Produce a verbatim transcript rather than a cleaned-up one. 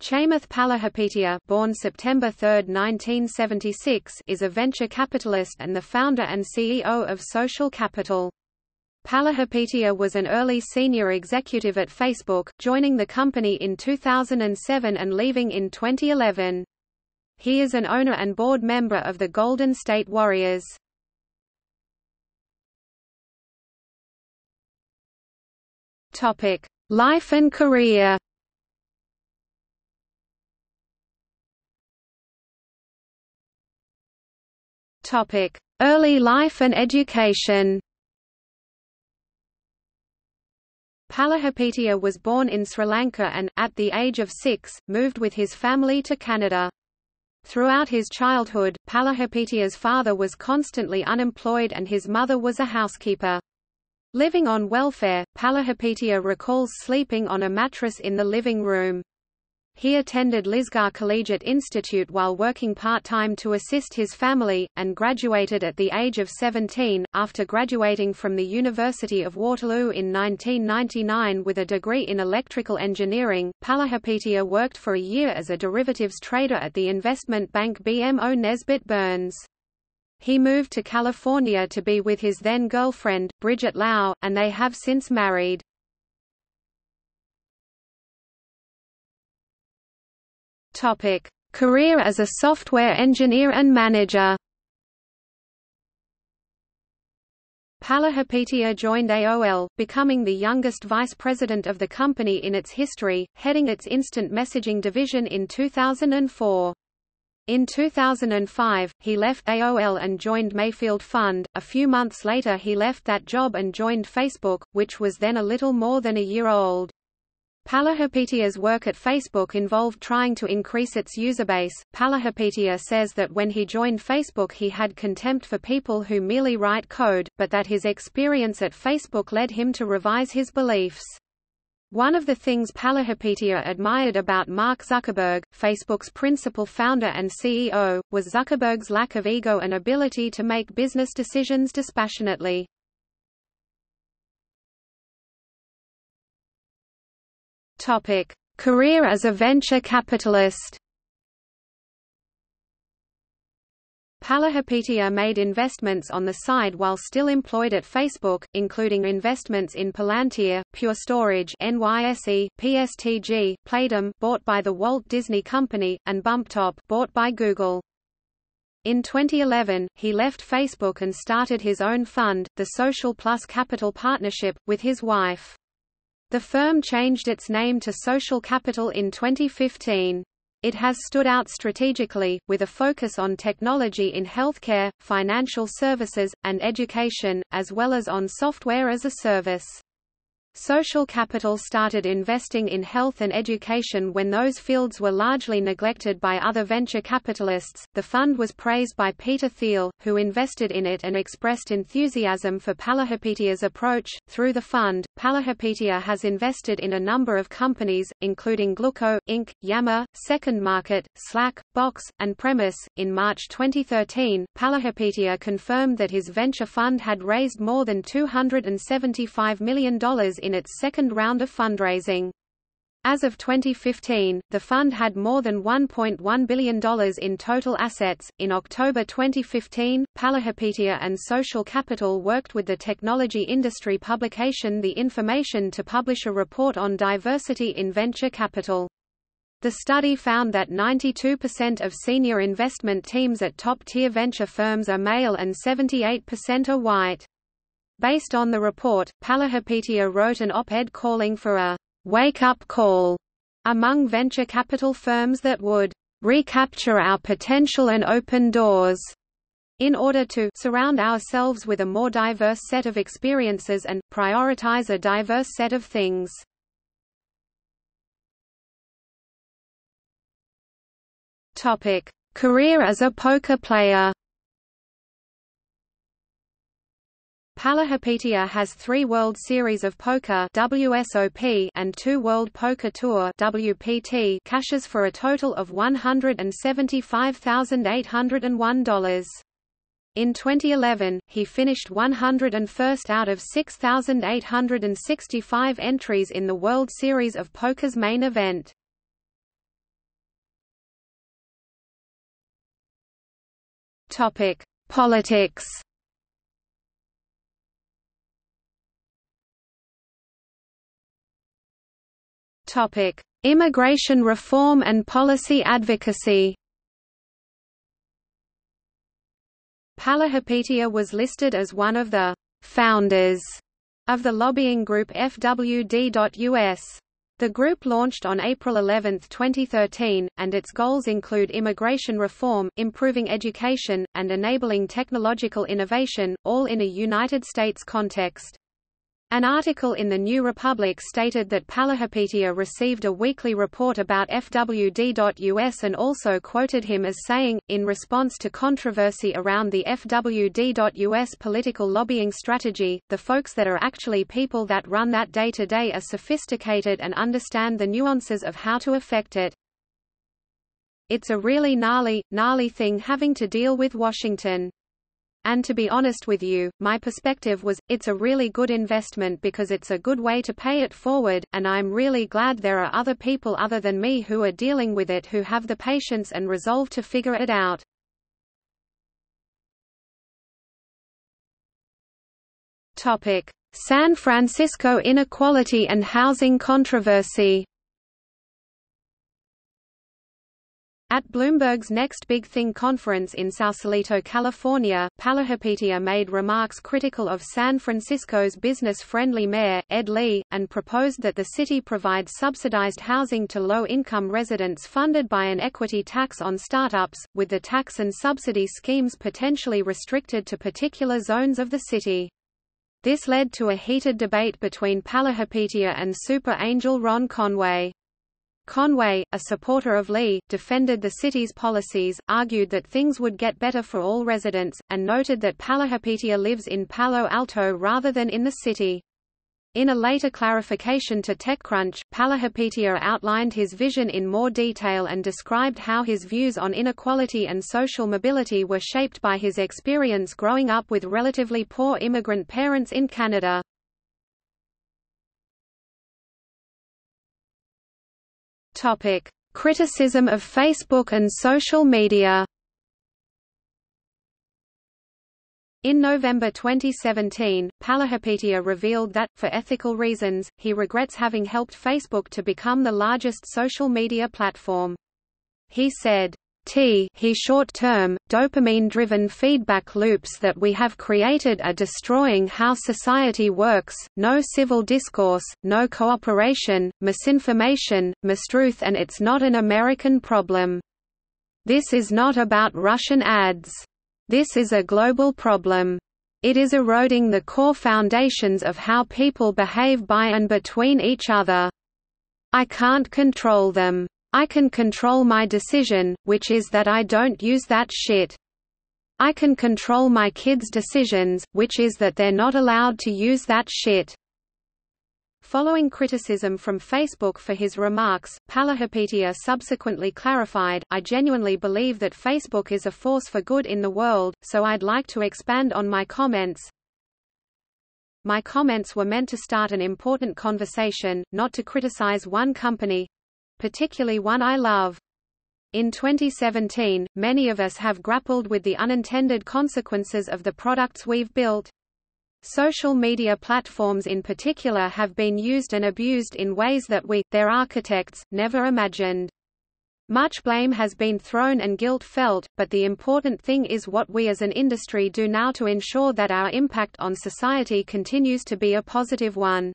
Chamath Palihapitiya, born September third, nineteen seventy-six, is a venture capitalist and the founder and C E O of Social Capital. Palihapitiya was an early senior executive at Facebook, joining the company in two thousand seven and leaving in twenty eleven. He is an owner and board member of the Golden State Warriors. Topic: Life and career. Topic: Early life and education. Palihapitiya was born in Sri Lanka and, at the age of six, moved with his family to Canada. Throughout his childhood, Palihapitiya's father was constantly unemployed and his mother was a housekeeper. Living on welfare, Palihapitiya recalls sleeping on a mattress in the living room. He attended Lisgar Collegiate Institute while working part-time to assist his family, and graduated at the age of seventeen, after graduating from the University of Waterloo in nineteen ninety-nine with a degree in electrical engineering. Palihapitiya worked for a year as a derivatives trader at the investment bank B M O Nesbitt Burns. He moved to California to be with his then-girlfriend, Bridget Lau, and they have since married. Topic: Career as a software engineer and manager. Palihapitiya joined A O L, becoming the youngest vice president of the company in its history, heading its instant messaging division in two thousand four. In two thousand five, he left A O L and joined Mayfield Fund. A few months later, he left that job and joined Facebook, which was then a little more than a year old. Palihapitiya's work at Facebook involved trying to increase its user base. Palihapitiya says that when he joined Facebook he had contempt for people who merely write code, but that his experience at Facebook led him to revise his beliefs. One of the things Palihapitiya admired about Mark Zuckerberg, Facebook's principal founder and C E O, was Zuckerberg's lack of ego and ability to make business decisions dispassionately. Topic: Career as a venture capitalist. Palihapitiya made investments on the side while still employed at Facebook, including investments in Palantir, Pure Storage (N Y S E), P S T G, Playdom (bought by the Walt Disney Company) and BumpTop (bought by Google). In twenty eleven, he left Facebook and started his own fund, the Social Plus Capital Partnership, with his wife. The firm changed its name to Social Capital in twenty fifteen. It has stood out strategically, with a focus on technology in healthcare, financial services, and education, as well as on software as a service. Social Capital started investing in health and education when those fields were largely neglected by other venture capitalists. The fund was praised by Peter Thiel, who invested in it and expressed enthusiasm for Palihapitiya's approach. Through the fund, Palihapitiya has invested in a number of companies, including Gluco, Incorporated, Yammer, Second Market, Slack, Box, and Premise. In March twenty thirteen, Palihapitiya confirmed that his venture fund had raised more than two hundred seventy-five million dollars in in its second round of fundraising. As of twenty fifteen, the fund had more than one point one billion dollars in total assets. In October twenty fifteen, Palihapitiya and Social Capital worked with the technology industry publication The Information to publish a report on diversity in venture capital. The study found that ninety-two percent of senior investment teams at top-tier venture firms are male and seventy-eight percent are white. Based on the report, Palihapitiya wrote an op-ed calling for a wake-up call among venture capital firms that would recapture our potential and open doors in order to surround ourselves with a more diverse set of experiences and prioritize a diverse set of things. Topic: Career as a poker player. Palihapitiya has three World Series of Poker (W S O P) and two World Poker Tour (W P T) cashes for a total of one hundred seventy-five thousand eight hundred one dollars. In twenty eleven, he finished one hundred first out of six thousand eight hundred sixty-five entries in the World Series of Poker's main event. Topic: Politics. Topic: Immigration reform and policy advocacy. Palihapitiya was listed as one of the founders of the lobbying group F W D dot U S. The group launched on April eleventh twenty thirteen, and its goals include immigration reform, improving education, and enabling technological innovation, all in a United States context. An article in The New Republic stated that Palihapitiya received a weekly report about F W D dot U S and also quoted him as saying, in response to controversy around the F W D dot U S political lobbying strategy, the folks that are actually people that run that day-to-day are sophisticated and understand the nuances of how to affect it. It's a really gnarly, gnarly thing having to deal with Washington. And to be honest with you, my perspective was, it's a really good investment because it's a good way to pay it forward, and I'm really glad there are other people other than me who are dealing with it who have the patience and resolve to figure it out. Topic: San Francisco inequality and housing controversy. At Bloomberg's Next Big Thing conference in Sausalito, California, Palihapitiya made remarks critical of San Francisco's business-friendly mayor, Ed Lee, and proposed that the city provide subsidized housing to low-income residents funded by an equity tax on startups, with the tax and subsidy schemes potentially restricted to particular zones of the city. This led to a heated debate between Palihapitiya and super angel Ron Conway. Conway, a supporter of Lee, defended the city's policies, argued that things would get better for all residents, and noted that Palihapitiya lives in Palo Alto rather than in the city. In a later clarification to TechCrunch, Palihapitiya outlined his vision in more detail and described how his views on inequality and social mobility were shaped by his experience growing up with relatively poor immigrant parents in Canada. Topic: Criticism of Facebook and social media. In November twenty seventeen, Palihapitiya revealed that, for ethical reasons, he regrets having helped Facebook to become the largest social media platform. He said, T he short-term, dopamine-driven feedback loops that we have created are destroying how society works, no civil discourse, no cooperation, misinformation, mistruth, and it's not an American problem. This is not about Russian ads. This is a global problem. It is eroding the core foundations of how people behave by and between each other. I can't control them. I can control my decision, which is that I don't use that shit. I can control my kids' decisions, which is that they're not allowed to use that shit. Following criticism from Facebook for his remarks, Palihapitiya subsequently clarified, I genuinely believe that Facebook is a force for good in the world, so I'd like to expand on my comments. My comments were meant to start an important conversation, not to criticize one company, particularly one I love. In twenty seventeen, many of us have grappled with the unintended consequences of the products we've built. Social media platforms in particular have been used and abused in ways that we, their architects, never imagined. Much blame has been thrown and guilt felt, but the important thing is what we as an industry do now to ensure that our impact on society continues to be a positive one.